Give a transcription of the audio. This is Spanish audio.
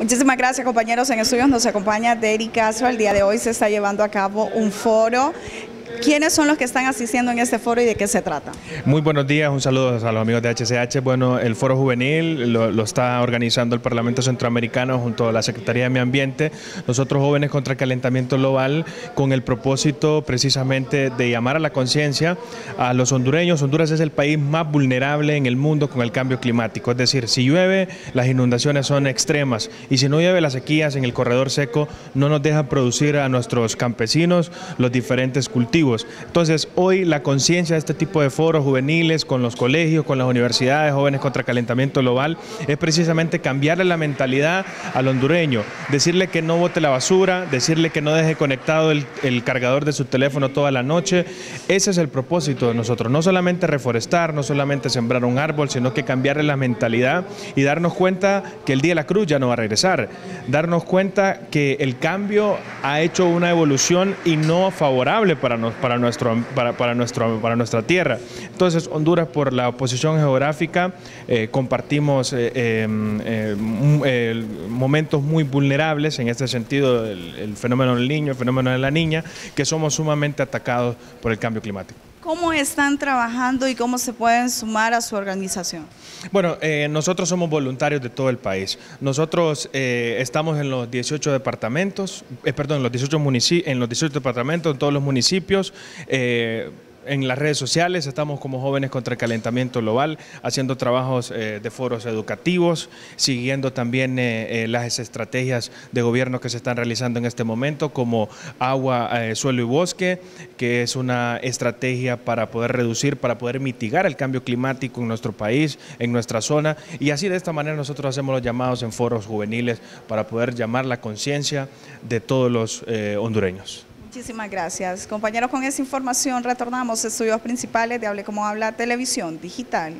Muchísimas gracias, compañeros. En estudios nos acompaña Dery Castro. El día de hoy se está llevando a cabo un foro. ¿Quiénes son los que están asistiendo en este foro y de qué se trata? Muy buenos días, un saludo a los amigos de HCH. Bueno, el foro juvenil lo está organizando el Parlamento Centroamericano junto a la Secretaría de Medio Ambiente. Nosotros, Jóvenes Contra el Calentamiento Global, con el propósito precisamente de llamar a la conciencia a los hondureños. Honduras es el país más vulnerable en el mundo con el cambio climático. Es decir, si llueve, las inundaciones son extremas, y si no llueve, las sequías en el corredor seco no nos dejan producir a nuestros campesinos los diferentes cultivos. Entonces, hoy la conciencia de este tipo de foros juveniles con los colegios, con las universidades, Jóvenes Contra el Calentamiento Global, es precisamente cambiarle la mentalidad al hondureño, decirle que no bote la basura, decirle que no deje conectado el cargador de su teléfono toda la noche. Ese es el propósito de nosotros, no solamente reforestar, no solamente sembrar un árbol, sino que cambiarle la mentalidad y darnos cuenta que el día de la cruz ya no va a regresar, darnos cuenta que el cambio ha hecho una evolución y no favorable para nosotros. Para nuestra tierra. Entonces, Honduras, por la posición geográfica, compartimos momentos muy vulnerables en este sentido, el fenómeno del niño, el fenómeno de la niña, que somos sumamente atacados por el cambio climático. ¿Cómo están trabajando y cómo se pueden sumar a su organización? Bueno, nosotros somos voluntarios de todo el país. Nosotros estamos en los 18 departamentos, en los 18 departamentos, en todos los municipios. En las redes sociales estamos como Jóvenes Contra el Calentamiento Global, haciendo trabajos de foros educativos, siguiendo también las estrategias de gobierno que se están realizando en este momento, como agua, suelo y bosque, que es una estrategia para poder reducir, para poder mitigar el cambio climático en nuestro país, en nuestra zona, y así de esta manera nosotros hacemos los llamados en foros juveniles para poder llamar la conciencia de todos los hondureños. Muchísimas gracias. Compañeros, con esa información retornamos a estudios principales de Hable Como Habla Televisión Digital.